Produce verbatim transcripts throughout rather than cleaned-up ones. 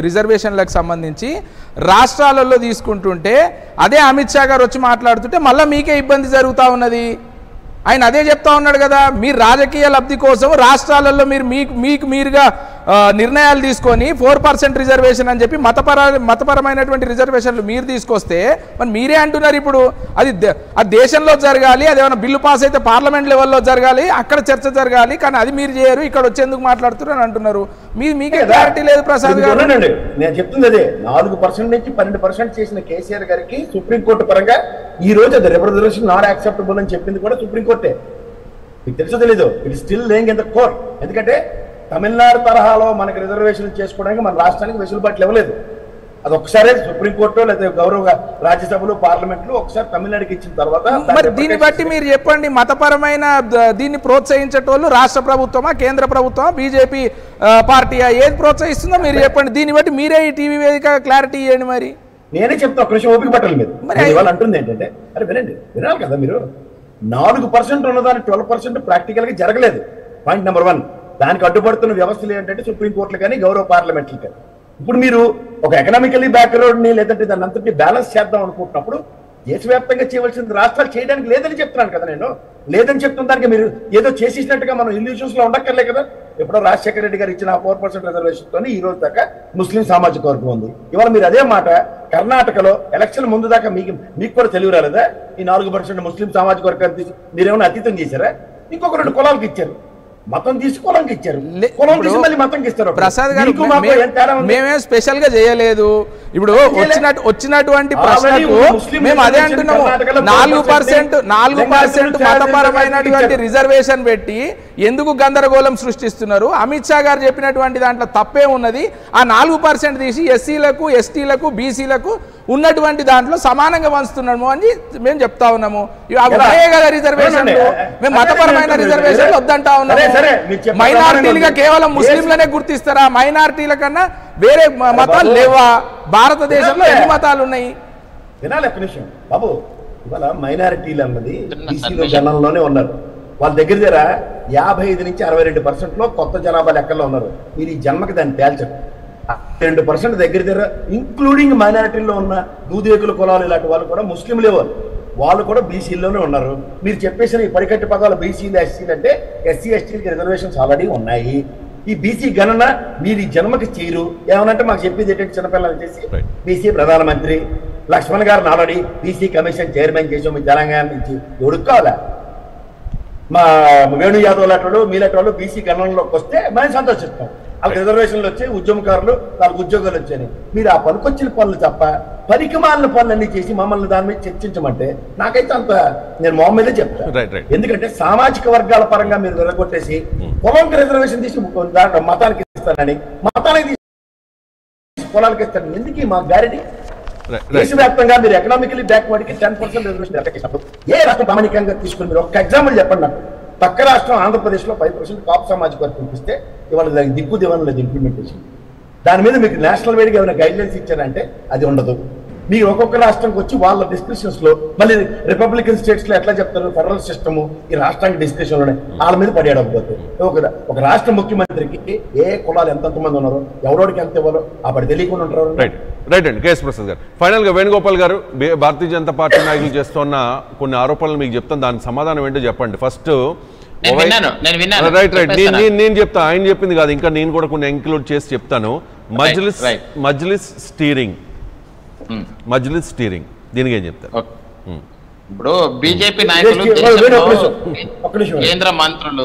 Reservation संबंधी राष्ट्राललो तीसुकुंटुंटे अदे अमित शाह गारु वच्ची माट्लाडुतुंटे मल्ला मीके इब्बंदी जरुगुता उन्नदी। आयन अदे चेप्ता उन्नाडु कदा मीरु राजकीय लब्धि कोसम राष्ट्राललो मीरु मीकु मीरुगा निर्णयालु तीसुकोनि चार శాతం रिजर्वेशन अनि चेप्पि मतपर मतपरमैनटुवंटि रिजर्वेशन्लु मीरु तीसुकोस्ते मरि मीरे अंटुन्नारु इप्पुडु अदि आ देशंलो जरगाली अदि एमन्ना बिल्लु पास अयिते पार्लमेंट लेवल्लो जरगाली अक्कड चर्च जरगाली कानी अदि मीरु चेयरु इक्कड वच्चेंदुकु माट्लाडुतारु अनि अंटुन्नारु మీది మీకే గ్యారెంటీ లేదు ప్రసాద్ గారు అనండి। నేను చెప్తుంది అదే నాలుగు శాతం నుంచి పన్నెండు శాతం చేసిన కేసీఆర్ గారికి సుప్రీం కోర్టు పరంగా ఈ రోజు అది రిజర్వేషన్ నాట్ యాక్సెప్టబుల్ అని చెప్పింది కూడా సుప్రీం కోర్టే। మీకు తెలుసో తెలియదు it still laying in the court. ఎందుకంటే తమిళనాడు తరహాలో మనకి రిజర్వేషన్ చేసుకోవడానికి మన రాష్ట్రానికి వెసులుబాటు ఇవ్వలేదు। అది ఒక్కసారి సుప్రీం కోర్టు లేదా గౌరవ రాజ్యసభలో పార్లమెంట్లో ఒక్కసారి తమిళనాడుకి ఇచ్చిన తర్వాత మరి దీని బట్టి మీరు చెప్పండి మతపరమైన దీన్ని ప్రోత్సహించేటోళ్ళు రాష్ట్ర ప్రభుత్వమా కేంద్ర ప్రభుత్వమా బీజేపీ పార్టీయా ఏది ప్రోత్సహిస్తుందో మీరు చెప్పండి। దీని బట్టి మీరే ఈ టీవీ వేదిక క్లారిటీ ఇవ్వండి। మరి నేనే చెప్తా కృషి ఓపిక పట్టలేదు మీరు మరి వాళ్ళు అంటుంది ఏంటంటే అరే వినండి వినాలి కదా మీరు నాలుగు శాతం ఉన్నదాని పన్నెండు శాతం ప్రాక్టికల్ గా జరగలేదు। పాయింట్ నెంబర్ ఒకటి దానికి అడ్డుపడుతున్న వ్యవస్థలు ఏంటంటే సుప్రీం కోర్టులు కానీ గౌరవ పార్లమెంట్లు కానీ ఇప్పుడు మీరు ఒక ఎకనామికల్లీ బ్యాక్వర్డ్ ని లేదంటే దాన్ని అంతటి బ్యాలెన్స్ చేద్దాం అనుకుంటున్నప్పుడు దేశవ్యాప్తంగా చేయవలసింది రాష్ట్రాలు చేయడానికి లేదని చెప్తున్నాను కదా నేను। లేదని చెప్తున్న దానికి మీరు ఏదో చేసినట్టుగా మనం ఇల్యూషన్స్ లో ఉండక్కర్లే కదా। ఎప్పుడో రాజశేఖర రెడ్డి గారు ఇచ్చిన నాలుగు శాతం రిజర్వేషన్ తోని ఈ రోజు దాకా ముస్లిం సామాజిక వర్గం ఉంది। ఇవాళ మీరు అదే మాట కర్ణాటకలో ఎలక్షన్ ముందు దాకా మీకు మీకు కూడా తెలివి రాలేదా ఈ నాలుగు శాతం ముస్లిం సామాజిక వర్గాన్ని తీసి మీరేమైనా అతీతం చేశారా? ఇంకొక రెండు కులాలకు ఇచ్చారు మతం తీసుకోవడానికి ఇచ్చారు కులం తీసి మళ్ళీ మతంకి ఇస్తారు। ప్రసాద్ గారు మేమేం స్పెషల్ గా చేయలేదు। ఇప్పుడు వచ్చినట్టు వచ్చినటువంటి ప్రశ్నకు మేము అదే అంటున్నాము నాలుగు పర్సెంట్ నాలుగు పర్సెంట్ మతపరమైనటువంటి రిజర్వేషన్ పెట్టి ఎందుకు గందరగోళం సృష్టిస్తున్నారు? అమిత్ షా గారు చెప్పినటువంటి దాంట్లో తప్పే ఉన్నది। ఆ నాలుగు పర్సెంట్ తీసి ఎస్సీలకు ఎస్టీలకు బీసీలకు ఉన్నటువంటి దాంట్లో సమానంగా పంచుతున్నాము అని మేము చెప్తా ఉన్నాము। అవే కదా రిజర్వేషన్ మేము మతపరమైన రిజర్వేషన్ వద్దంటా ఉన్నాము। మైనారిటీలుగా కేవలం ముస్లింలనే గుర్తిస్తారా? మైనారిటీల కన్నా వేరే మతాలు లేవా? భారతదేశంలో ఎన్ని మతాలు ఉన్నాయి? వినాలి ఒక్క నిమిషం బాబు। ఇవాళ మైనారిటీలు అన్నది బీసీలో జనంలోనే ఉన్నారు వాళ్ళ దగ్గర దగ్గర యాభై ఐదు నుంచి అరవై రెండు పర్సెంట్ లో కొత్త జనాభా లెక్కల్లో ఉన్నారు। మీరు ఈ జన్మకి దాన్ని తేల్చండి రెండు పర్సెంట్ దగ్గర దగ్గర ఇంక్లూడింగ్ మైనారిటీల్లో ఉన్న దూదేకుల కులాలు ఇలాంటి వాళ్ళు కూడా ముస్లింలు లేవారు వాళ్ళు కూడా బీసీల్లోనే ఉన్నారు। మీరు చెప్పేసిన ఈ పరికట్టు పదాలు బీసీలు ఎస్సీలు అంటే ఎస్సీ ఎస్టీలకి రిజర్వేషన్స్ ఆల్రెడీ ఉన్నాయి। ఈ బీసీ గణన మీరు ఈ జన్మకి చేయరు ఏమనంటే మాకు చెప్పేది ఏంటంటే చిన్నపిల్లలు చేసి బీసీ ప్రధానమంత్రి లక్ష్మణ్ గారిని ఆల్రెడీ బీసీ కమిషన్ చైర్మన్ చేసాం మీ తెలంగాణ నుంచి ఎవడుకోవాలా మా వేణు యాదవ్ లాంటి వాళ్ళు మీలాంటి వాళ్ళు బీసీ గణనలోకి వస్తే మేము సంతోషిస్తాం వాళ్ళకి రిజర్వేషన్లు వచ్చాయి ఉద్యమకారులు వాళ్ళకి ఉద్యోగాలు వచ్చాయని మీరు ఆ పనికొచ్చిన పనులు తప్ప పరికమాలిన పనులన్నీ చేసి మమ్మల్ని దాని మీద చర్చించమంటే నాకైతే అంత నేను మా మీదే చెప్తాను। ఎందుకంటే సామాజిక వర్గాల పరంగా మీరు వెలగొట్టేసి కులంకి రిజర్వేషన్ తీసి మతానికి ఇస్తానని మతానికి కులాలకి ఇస్తానని ఎందుకు మా గ్యారెంటీ? దేశవ్యాప్తంగా మీరు ఎకనామికలీ బ్యాక్వర్డ్ కి టెన్ పర్సెంట్ రిజర్వేషన్ ఏ రకం ప్రామాణికంగా తీసుకుని మీరు ఒక ఎగ్జాంపుల్ చెప్పండి నాకు పక్క రాష్ట్రం ఆంధ్రప్రదేశ్లో ఫైవ్ పర్సెంట్ కాపు సామాజిక వర్గం ఇస్తే ఇవాళ దానికి దిక్కు దివాణం లేదు ఇంప్లిమెంటేషన్। దాని మీద మీకు నేషనల్ వైడ్గా ఏమైనా గైడ్లైన్స్ ఇచ్చారంటే అది ఉండదు। మీరు ఒక్కొక్క రాష్ట్రానికి వచ్చి వాళ్ళ డిస్కషన్స్లో మళ్ళీ రిపబ్లికన్ స్టేట్స్లో ఎట్లా చెప్తారు ఫెడరల్ సిస్టము ఈ రాష్ట్రానికి డిస్కషన్లోనే వాళ్ళ మీద పడేయకపోతే ఒక ఒక రాష్ట్ర ముఖ్యమంత్రికి ఏ కులాలు ఎంతమంది ఉన్నారో ఎవరోడికి ఎంత ఇవ్వాలో అప్పుడు తెలియకుండా ఉంటారు। రైట్ రైట్ అండి కేఎస్ ప్రసాద్ గారు ఫైనల్గా వేణుగోపాల్ గారు భారతీయ జనతా పార్టీ నాయకులు చేస్తున్న కొన్ని ఆరోపణలు మీకు చెప్తాను దానికి సమాధానం ఏంటో చెప్పండి ఫస్ట్। రైట్ రైట్ నేను చెప్తా ఆయన చెప్పింది కాదు ఇంకా నేను కూడా కొన్ని ఎంక్లూడ్ చేసి చెప్తాను। మజ్లిస్ మజ్లిస్ స్టీరింగ్ మజ్లిస్ స్టీరింగ్ దీనికి ఏం చెప్తారు? ఇప్పుడు బీజేపీ నాయకులు కేంద్ర మంత్రులు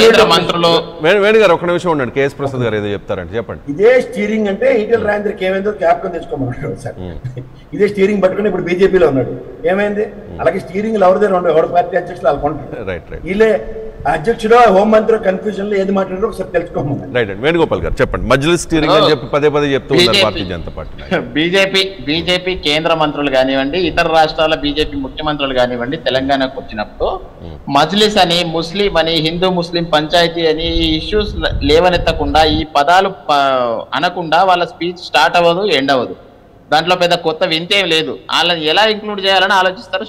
కేంద్ర మంత్రులు వేణు గారు ఒక నిమిషం ఉండండి కేఎస్ ప్రసాద్ గారు ఏదో చెప్తారంటే చెప్పండి। ఇదే స్టీరింగ్ అంటే ఈటెల రాజేందర్కి ఏమైందో క్యాప్కం తెచ్చుకోమన్నాడు సార్ ఇదే స్టీరింగ్ పట్టుకుని ఇప్పుడు బీజేపీలో ఉన్నాడు ఏమైంది? అలాగే స్టీరింగ్ ఎవరి దగ్గర ఉండవు ఎవరి పార్టీ అధ్యక్షులు వాళ్ళు కొంటారు వీళ్ళే అధ్యక్షుడు హోంమంత్రి కన్ఫ్యూజన్ లో ఏది మాట్లాడారో ఒకసారి తెలుసుకోమన్నారు। రైట్ అండి వేణుగోపాల్ గారు చెప్పండి మజ్లిస్ స్టీరింగ్ అని చెప్పి పదే పదే చెప్తూ ఉన్నారు Bharatiya Janata party BJP BJP కేంద్ర మంత్రులు కానివ్వండి ఇతర రాష్ట్రాల బీజేపీ ముఖ్యమంత్రులు కానివ్వండి తెలంగాణకు వచ్చినప్పుడు మజ్లిస్ అని ముస్లిం అని హిందూ ముస్లిం పంచాయతీ అని ఈ ఇష్యూస్ లేవనెత్తకుండా ఈ పదాలు అనకుండా వాళ్ళ స్పీచ్ స్టార్ట్ అవ్వదు ఎండ్ అవ్వదు దాంట్లో పెద్ద కొత్త వింతేం లేదు వాళ్ళని ఎలా ఇంక్లూడ్ చేయాలని ఆలోచిస్తారు।